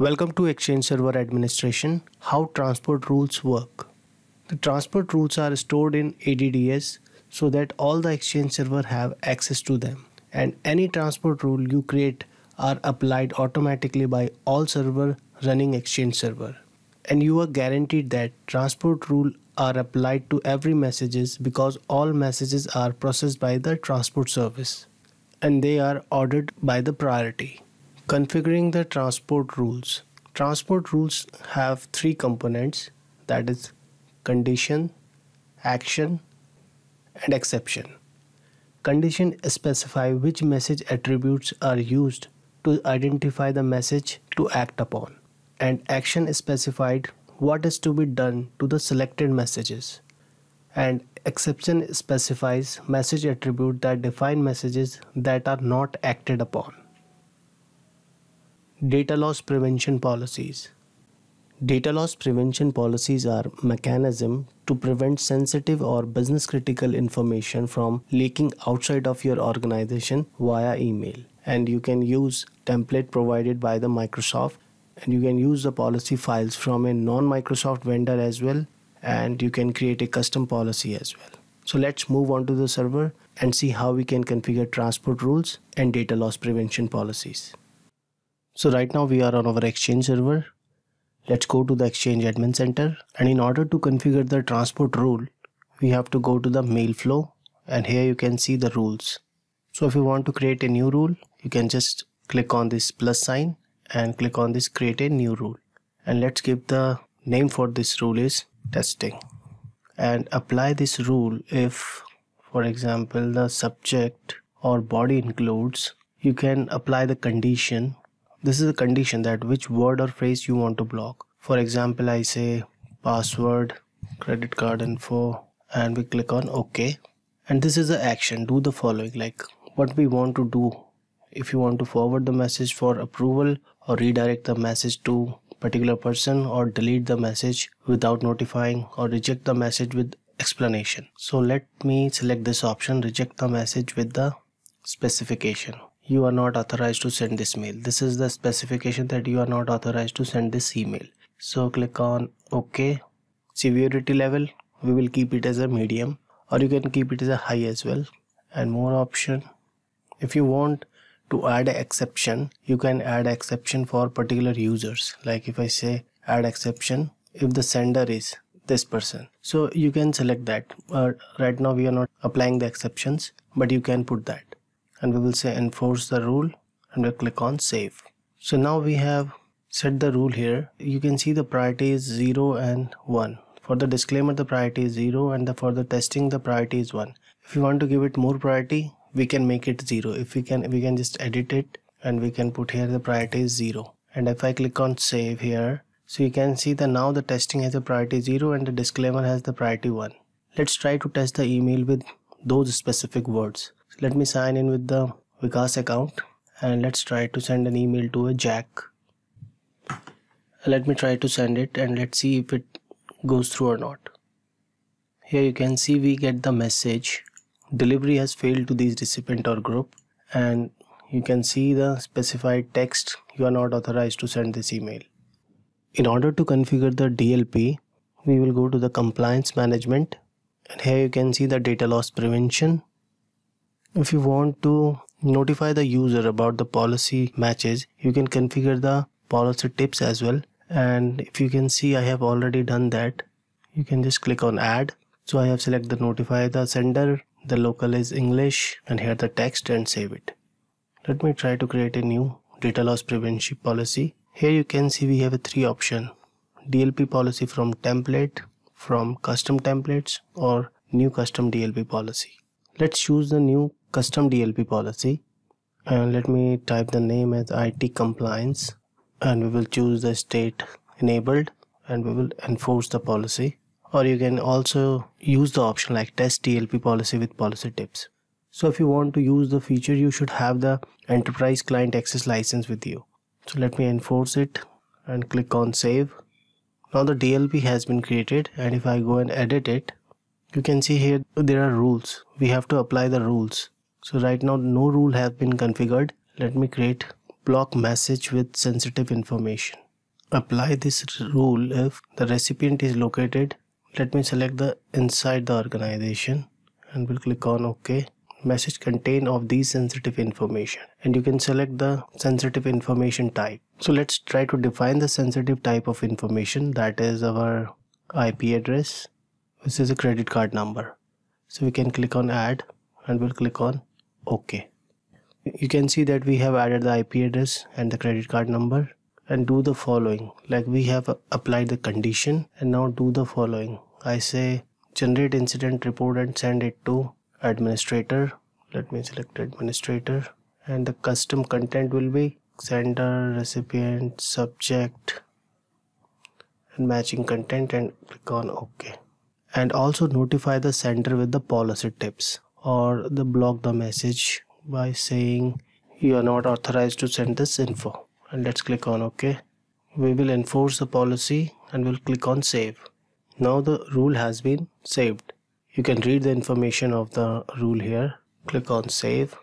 Welcome to Exchange Server Administration, how transport rules work. The transport rules are stored in AD DS so that all the Exchange server have access to them, and any transport rule you create are applied automatically by all server running Exchange server. And you are guaranteed that transport rule are applied to every messages because all messages are processed by the transport service and they are ordered by the priority. Configuring the transport rules. Transport rules have three components, that is condition, action and exception. Condition specify which message attributes are used to identify the message to act upon, and action specified what is to be done to the selected messages, and exception specifies message attribute that define messages that are not acted upon. Data loss prevention policies. Data loss prevention policies are mechanism to prevent sensitive or business critical information from leaking outside of your organization via email, and you can use template provided by the Microsoft, and you can use the policy files from a non-Microsoft vendor as well, and you can create a custom policy as well. So let's move on to the server and see how we can configure transport rules and data loss prevention policies. So right now we are on our Exchange server. Let's go to the Exchange admin center, and in order to configure the transport rule we have to go to the mail flow, and here you can see the rules. So if you want to create a new rule, you can just click on this plus sign and click on this create a new rule, and let's give the name for this rule is testing, and apply this rule if, for example, the subject or body includes. You can apply the condition. This is a condition that which word or phrase you want to block. For example, I say password, credit card info, and we click on OK. And this is the action, do the following, like what we want to do. If you want to forward the message for approval or redirect the message to particular person or delete the message without notifying or reject the message with explanation. So let me select this option, reject the message with the specification. You are not authorized to send this mail. This is the specification that you are not authorized to send this email. So click on OK. Severity level, we will keep it as a medium, or you can keep it as a high as well. And more option. If you want to add an exception, you can add exception for particular users. Like if I say add exception, if the sender is this person. So you can select that. Right now we are not applying the exceptions, but you can put that. And we will say enforce the rule, and we'll click on save. So now we have set the rule here. You can see the priority is 0 and 1. For the disclaimer the priority is 0, and for the testing the priority is 1. If you want to give it more priority, we can make it 0. If we can just edit it, and we can put here the priority is 0. And if I click on save here, so you can see that now the testing has a priority 0 and the disclaimer has the priority 1. Let's try to test the email with those specific words. Let me sign in with the Vikas account, and let's try to send an email to a Jack. Let me try to send it, and let's see if it goes through or not. Here you can see we get the message delivery has failed to this recipient or group, and you can see the specified text, you are not authorized to send this email. In order to configure the DLP, we will go to the compliance management, and here you can see the data loss prevention. If you want to notify the user about the policy matches, you can configure the policy tips as well. And if you can see, I have already done that. You can just click on add. So I have selected the notify the sender, the local is English, and here the text, and save it. Let me try to create a new data loss prevention policy. Here you can see we have a three option: DLP policy from template, from custom templates, or new custom DLP policy. Let's choose the new custom DLP policy, and let me type the name as IT compliance, and we will choose the state enabled, and we will enforce the policy. Or you can also use the option like test DLP policy with policy tips. So if you want to use the feature, you should have the enterprise client access license with you. So let me enforce it and click on save. Now the DLP has been created, and if I go and edit it, you can see here there are rules. We have to apply the rules. So right now no rule has been configured. Let me create block message with sensitive information. apply this rule if the recipient is located. Let me select the inside the organization and we'll click on OK. Message contain of these sensitive information, and you can select the sensitive information type. So let's try to define the sensitive type of information, that is our IP address. This is a credit card number. So we can click on add and we'll click on OK. You can see that we have added the IP address and the credit card number, and do the following, like we have applied the condition, and now do the following. I say generate incident report and send it to administrator. Let me select administrator, and the custom content will be sender, recipient, subject and matching content, and click on OK. And also notify the sender with the policy tips, or the block the message by saying you are not authorized to send this info, and let's click on OK. We will enforce the policy and we'll click on save. Now the rule has been saved. You can read the information of the rule here. Click on save,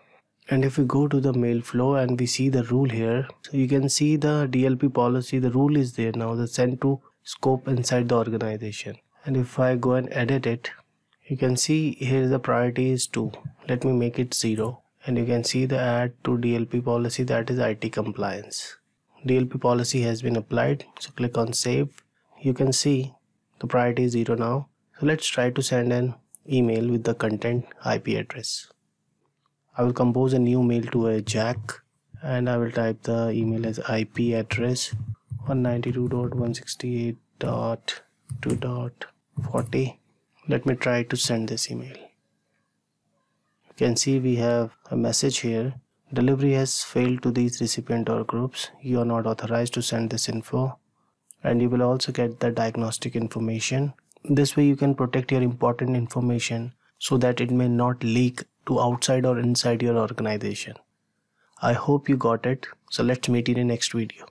and if we go to the mail flow and we see the rule here, so you can see the DLP policy, the rule is there now, the send to scope inside the organization. And if I go and edit it, you can see here the priority is 2. Let me make it 0. And you can see the add to DLP policy, that is IT compliance. DLP policy has been applied, so click on save. You can see the priority is 0 now. So let's try to send an email with the content IP address. I will compose a new mail to a Jack, and I will type the email as IP address 192.168.2.40. Let me try to send this email. You can see we have a message here. Delivery has failed to these recipient or groups. You are not authorized to send this info. And you will also get the diagnostic information. This way you can protect your important information so that it may not leak to outside or inside your organization. I hope you got it. So let's meet in the next video.